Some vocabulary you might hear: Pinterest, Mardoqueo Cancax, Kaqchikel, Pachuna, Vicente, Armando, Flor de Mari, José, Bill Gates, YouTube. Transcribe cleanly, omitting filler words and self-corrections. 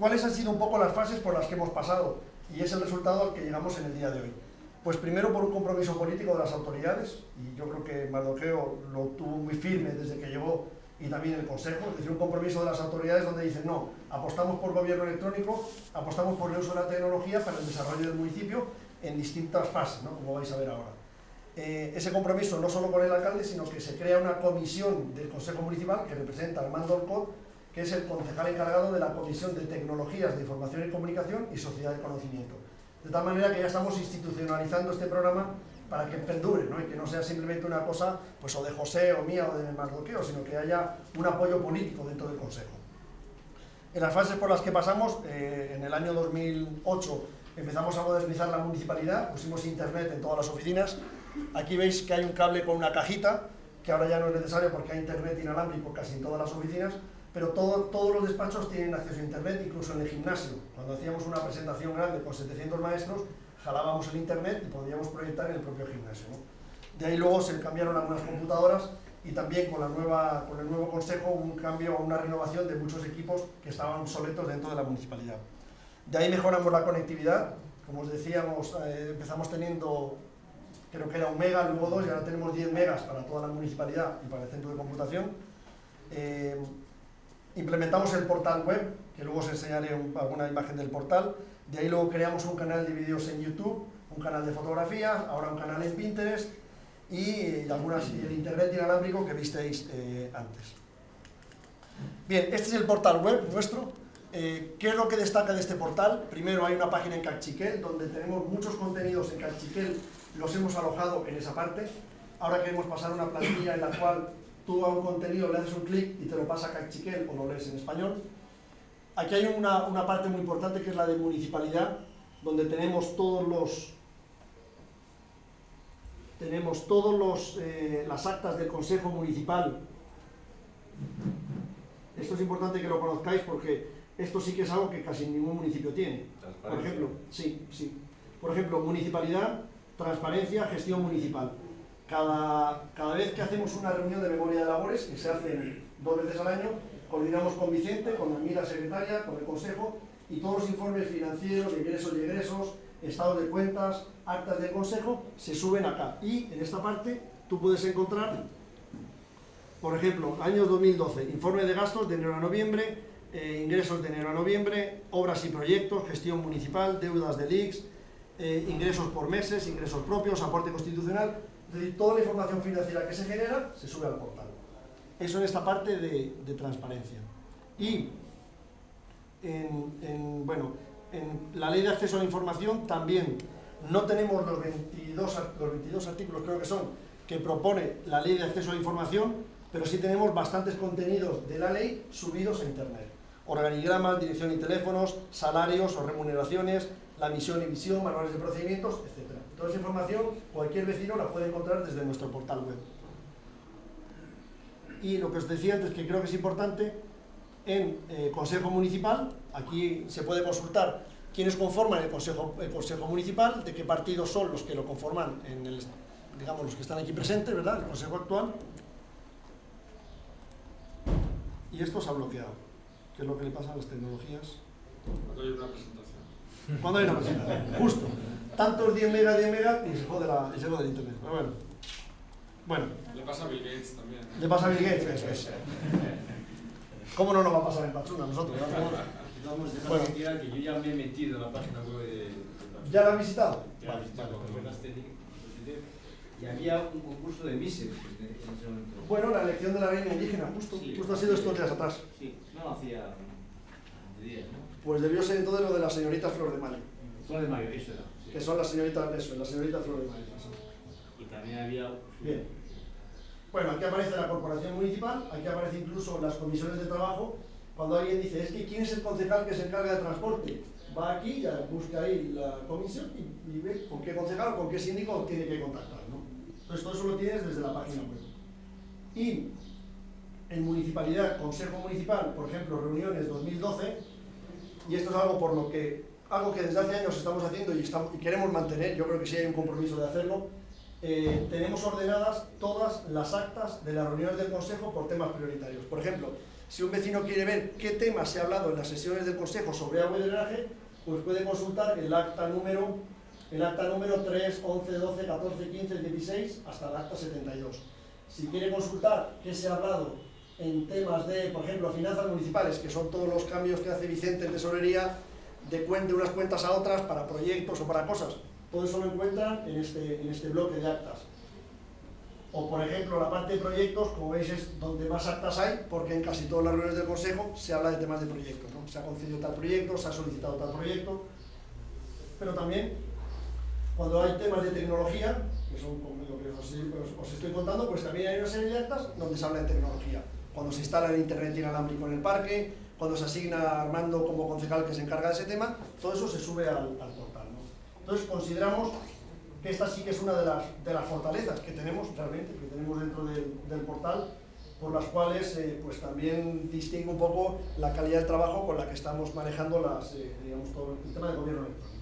¿Cuáles han sido un poco las fases por las que hemos pasado? Y es el resultado al que llegamos en el día de hoy. Pues primero por un compromiso político de las autoridades, y yo creo que Mardoqueo lo tuvo muy firme desde que llegó, y también el Consejo, es decir, un compromiso de las autoridades donde dicen no, apostamos por gobierno electrónico, apostamos por el uso de la tecnología para el desarrollo del municipio en distintas fases, ¿no? Como vais a ver ahora. Ese compromiso no solo con el alcalde, sino que se crea una comisión del Consejo Municipal que representa a Armando, que es el concejal encargado de la Comisión de Tecnologías de Información y Comunicación y Sociedad de Conocimiento. De tal manera que ya estamos institucionalizando este programa para que perdure, ¿no? Y que no sea simplemente una cosa pues, o de José o mía o de Mardoqueo, sino que haya un apoyo político dentro del Consejo. En las fases por las que pasamos, en el año 2008 empezamos a modernizar la municipalidad, pusimos internet en todas las oficinas. Aquí veis que hay un cable con una cajita, que ahora ya no es necesario porque hay internet inalámbrico casi en todas las oficinas, pero todos los despachos tienen acceso a internet, incluso en el gimnasio. Cuando hacíamos una presentación grande con 700 maestros, jalábamos el internet y podíamos proyectar en el propio gimnasio, ¿no? De ahí luego se cambiaron algunas computadoras y también con el nuevo consejo un cambio o una renovación de muchos equipos que estaban obsoletos dentro de la municipalidad. De ahí mejoramos la conectividad, como os decíamos, empezamos teniendo, creo que era 1 mega, luego 2 y ahora tenemos 10 megas para toda la municipalidad y para el centro de computación. Implementamos el portal web, que luego os enseñaré alguna imagen del portal. De ahí luego creamos un canal de vídeos en YouTube, un canal de fotografía, ahora un canal en Pinterest y algunas, el internet inalámbrico que visteis antes. Bien, este es el portal web nuestro. ¿Qué es lo que destaca de este portal? Primero hay una página en Kaqchikel, donde tenemos muchos contenidos en Kaqchikel, los hemos alojado en esa parte. Ahora queremos pasar a una plantilla en la cual tú a un contenido le haces un clic y te lo pasa a Kaqchikel o lo lees en español. Aquí hay una parte muy importante que es la de municipalidad, donde tenemos las actas del Consejo Municipal. Esto es importante que lo conozcáis porque esto sí que es algo que casi ningún municipio tiene. Por ejemplo, Por ejemplo, municipalidad, transparencia, gestión municipal. Cada vez que hacemos una reunión de memoria de labores, que se hacen 2 veces al año, coordinamos con Vicente, con la secretaria, con el Consejo, y todos los informes financieros, ingresos y egresos, estados de cuentas, actas del Consejo, se suben acá. Y en esta parte tú puedes encontrar, por ejemplo, año 2012, informe de gastos de enero a noviembre, ingresos de enero a noviembre, obras y proyectos, gestión municipal, deudas del IX, ingresos por meses, ingresos propios, aporte constitucional. Es decir, toda la información financiera que se genera se sube al portal. Eso en esta parte de transparencia. Y en la ley de acceso a la información también no tenemos los 22 artículos, creo que son, que propone la ley de acceso a la información, pero sí tenemos bastantes contenidos de la ley subidos a internet. Organigramas, dirección y teléfonos, salarios o remuneraciones, la misión y visión, manuales de procedimientos, etc. Toda esa información cualquier vecino la puede encontrar desde nuestro portal web. Y lo que os decía antes, que creo que es importante, en Consejo Municipal, aquí se puede consultar quiénes conforman el Consejo Municipal, de qué partidos son los que lo conforman, digamos, los que están aquí presentes, ¿verdad?, el Consejo actual. Y esto se ha bloqueado, que es lo que le pasa a las tecnologías. Cuando hay una presentación. Cuando hay una presentación, justo. Tantos 10 megas, 10 megas y se jode del internet. Pero bueno. Le pasa a Bill Gates también. Le pasa a Bill Gates, eso es. ¿Cómo no nos va a pasar en Pachuna nosotros? Bueno, que yo ya me he metido en la página web de Pachuna. ¿Ya la has visitado? Ya la he visitado. Y había un concurso de Mises en ese momento. Bueno, la elección de la reina indígena, justo ha sido estos días atrás. Sí, no hacía días, ¿no? Pues debió ser entonces lo de la señorita Flor de Mari. Flor de Mari, eso era. Sí. Que son las señoritas, eso, la señorita Flor de Mari. Y también había... Bien. Bueno, aquí aparece la corporación municipal, aquí aparece incluso las comisiones de trabajo. Cuando alguien dice, es que ¿quién es el concejal que se encarga de transporte? Va aquí, ya busca ahí la comisión y ve con qué concejal o con qué síndico tiene que contactar, ¿no? Entonces todo eso lo tienes desde la página web. Y en municipalidad, Consejo Municipal, por ejemplo, reuniones 2012, y esto es algo por lo que, desde hace años estamos haciendo y queremos mantener, yo creo que sí hay un compromiso de hacerlo. Tenemos ordenadas todas las actas de las reuniones del Consejo por temas prioritarios. Por ejemplo, Si un vecino quiere ver qué tema se ha hablado en las sesiones del Consejo sobre agua y drenaje, pues puede consultar el acta número 3, 11, 12, 14, 15, 16, hasta el acta 72. Si quiere consultar qué se ha hablado en temas de, por ejemplo, finanzas municipales, que son todos los cambios que hace Vicente en tesorería, de unas cuentas a otras, para proyectos o para cosas, todo eso lo encuentran en este bloque de actas. O, por ejemplo, la parte de proyectos, como veis, es donde más actas hay, porque en casi todas las reuniones del Consejo se habla de temas de proyectos, ¿no? Se ha concedido tal proyecto, se ha solicitado tal proyecto, pero también cuando hay temas de tecnología, que son como lo que os estoy contando, pues también hay una serie de actas donde se habla de tecnología. Cuando se instala el internet inalámbrico en el parque, cuando se asigna a Armando como concejal que se encarga de ese tema, todo eso se sube al portal, ¿no? Entonces consideramos que esta sí que es una de las fortalezas que tenemos realmente, que tenemos dentro del portal, por las cuales pues también distingue un poco la calidad del trabajo con la que estamos manejando digamos, todo el tema de gobierno electrónico.